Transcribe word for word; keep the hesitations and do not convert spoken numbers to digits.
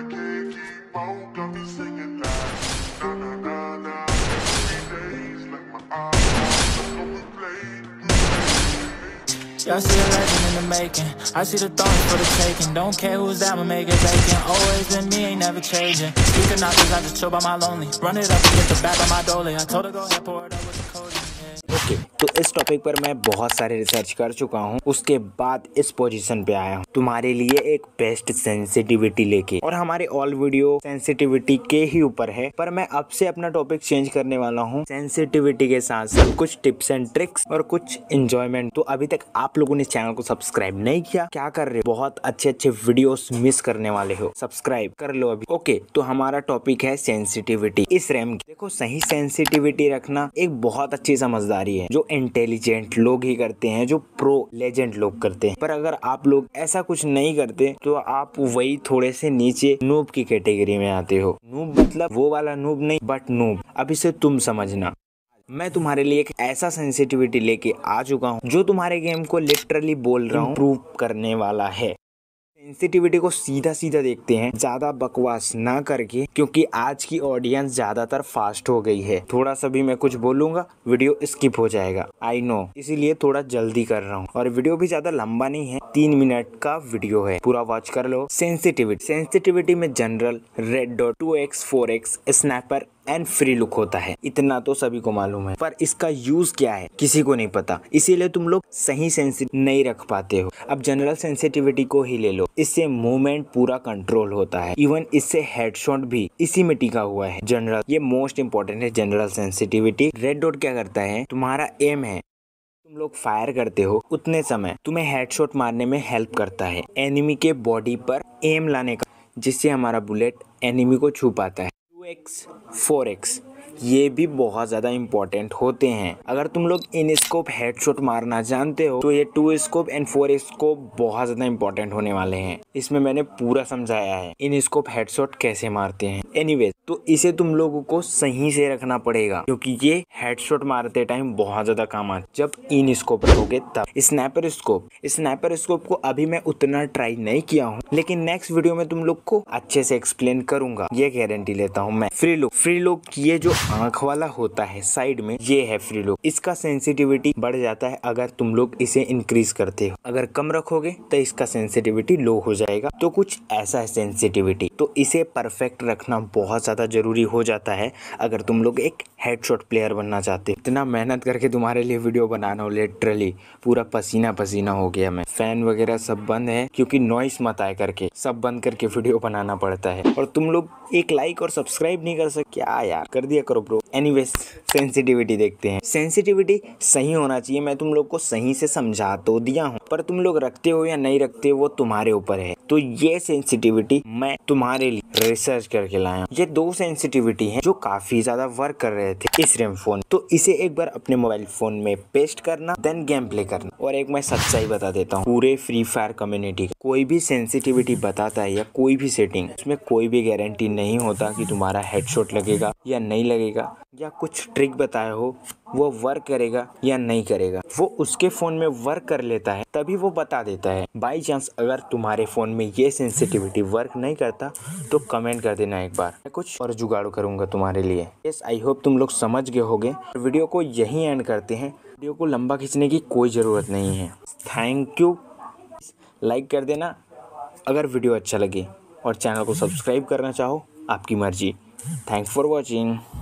I can't keep on, got me singing like na na na na. Days like my eyes. Y'all see a legend in the making. I see the thorns for the taking. Don't care who's that, I'ma make it vacant. Always been me, ain't never changing. You can knock this, I just chill by my lonely. Run it up and get the back by my dolly. I told her go ahead, pour it up with the cold. Okay okay, तो इस topic पर मैं बहुत सारे research कर चुका हूँ, उसके बाद इस पोजीशन पे आया हूँ तुम्हारे लिए एक बेस्ट सेंसिटिविटी लेके। और हमारे ऑल वीडियो सेंसिटिविटी के ही ऊपर है, पर मैं अब से अपना टॉपिक चेंज करने वाला हूँ सेंसिटिविटी के साथ साथ कुछ टिप्स एंड ट्रिक्स और कुछ इंजॉयमेंट। तो अभी तक आप लोगों ने चैनल को सब्सक्राइब नहीं किया, क्या कर रहे हो? बहुत अच्छे अच्छे वीडियो मिस करने वाले हो, सब्सक्राइब कर लो अभी। ओके, तो हमारा टॉपिक है सेंसिटिविटी इस रैम की। देखो, सही सेंसिटिविटी रखना एक बहुत अच्छी समझदारी है जो इंटेलिजेंट लोग ही करते हैं, जो प्रो लेजेंड लोग करते हैं। पर अगर आप लोग ऐसा कुछ नहीं करते तो आप वही थोड़े से नीचे नूब की कैटेगरी में आते हो। नूब मतलब वो वाला नूब नहीं, बट नूब। अब इसे तुम समझना। मैं तुम्हारे लिए एक ऐसा सेंसिटिविटी लेके आ चुका हूँ जो तुम्हारे गेम को लिटरली बोल रहा हूँ प्रूव करने वाला है। सेंसिटिविटी को सीधा सीधा देखते हैं, ज्यादा बकवास ना करके, क्योंकि आज की ऑडियंस ज्यादातर फास्ट हो गई है। थोड़ा सा भी मैं कुछ बोलूंगा वीडियो स्किप हो जाएगा, आई नो, इसीलिए थोड़ा जल्दी कर रहा हूँ। और वीडियो भी ज्यादा लंबा नहीं है, तीन मिनट का वीडियो है, पूरा वॉच कर लो। सेंसिटिविटी सेंसिटिविटी में general, red dot, two x, four x, sniper and free look होता है। इतना तो सभी को मालूम है, पर इसका यूज क्या है किसी को नहीं पता, इसीलिए तुम लोग सही सेंसिटिव नहीं रख पाते हो। अब जनरल सेंसिटिविटी को ही ले लो, इससे मूवमेंट पूरा कंट्रोल होता है, इवन इससे हेडशॉट भी इसी में टिका हुआ है। जनरल, ये मोस्ट इंपोर्टेंट है जनरल सेंसिटिविटी। रेड डॉट क्या करता है, तुम्हारा एम है, तुम लोग फायर करते हो, उतने समय तुम्हें हेडशॉट मारने में हेल्प करता है, एनिमी के बॉडी पर एम लाने का, जिससे हमारा बुलेट एनिमी को छू पाता है। टू एक्स, फोर एक्स ये भी बहुत ज़्यादा इम्पोर्टेंट होते हैं। अगर तुम लोग इन स्कोप हेडशॉट मारना जानते हो तो ये two scope and four scope बहुत ज़्यादा इम्पोर्टेंट होने वाले हैं। इसमें मैंने पूरा समझाया है इन स्कोप हेडशॉट कैसे मारते हैं। एनीवेज, तो इसे तुम लोगों को सही से रखना पड़ेगा, क्योंकि ये हेडशॉट मारते टाइम बहुत ज़्यादा काम आता जब इन स्कोप रखोगे तब। स्नैपर स्कोप स्नैपर स्कोप को अभी मैं उतना ट्राई नहीं किया हूँ, लेकिन नेक्स्ट वीडियो में तुम लोग को अच्छे से एक्सप्लेन करूंगा, ये गारंटी लेता हूँ मैं। फ्री लुक फ्री लुक ये जो आंख वाला होता है साइड में, ये है फ्री लुक। इसका सेंसिटिविटी बढ़ जाता है अगर तुम लोग इसे इंक्रीज करते हो, अगर कम रखोगे तो इसका सेंसिटिविटी लो हो जाएगा। तो कुछ ऐसा है सेंसिटिविटी, तो इसे परफेक्ट रखना बहुत ज्यादा जरूरी हो जाता है अगर तुम लोग एक हेडशॉट प्लेयर बनना चाहते हो। इतना मेहनत करके तुम्हारे लिए वीडियो बनाना हो, लिटरली पूरा पसीना पसीना हो गया मैं। फैन वगैरह सब बंद है क्योंकि नॉइस मत आए करके, सब बंद करके वीडियो बनाना पड़ता है। और तुम लोग एक लाइक और सब्सक्राइब नहीं कर सकते, क्या यार, कर दिया करो ब्रो। एनीवेज, सेंसिटिविटी देखते हैं। सेंसिटिविटी सही होना चाहिए, मैं तुम लोग को सही से समझा तो दिया हूँ, पर तुम लोग रखते हो या नहीं रखते वो तुम्हारे ऊपर है। तो ये सेंसिटिविटी मैं तुम्हारे लिए रिसर्च करके लाया हूँ। ये दो सेंसिटिविटी हैं जो काफी ज्यादा वर्क कर रहे थे इस रेम फोन। तो इसे एक बार अपने मोबाइल फोन में पेस्ट करना, देन गेम प्ले करना। और एक मैं सच्चाई बता देता हूँ, पूरे फ्री फायर कम्युनिटी का कोई भी सेंसिटिविटी बताता है या कोई भी सेटिंग, उसमें कोई भी गारंटी नहीं होता कि तुम्हारा हेडशॉट लगेगा या नहीं लगेगा, या कुछ ट्रिक बताया हो वो वर्क करेगा या नहीं करेगा। वो उसके फोन में वर्क कर लेता है तभी वो बता देता है। बाई चांस अगर तुम्हारे फोन में ये सेंसिटिविटी वर्क नहीं करता तो कमेंट कर देना एक बार, मैं कुछ और जुगाड़ करूंगा तुम्हारे लिए। यस, आई होप तुम लोग समझ गए होगे। वीडियो को यहीं एंड करते हैं, वीडियो को लंबा खींचने की कोई ज़रूरत नहीं है। थैंक यू, लाइक कर देना अगर वीडियो अच्छा लगे, और चैनल को सब्सक्राइब करना चाहो आपकी मर्जी। Thanks for watching.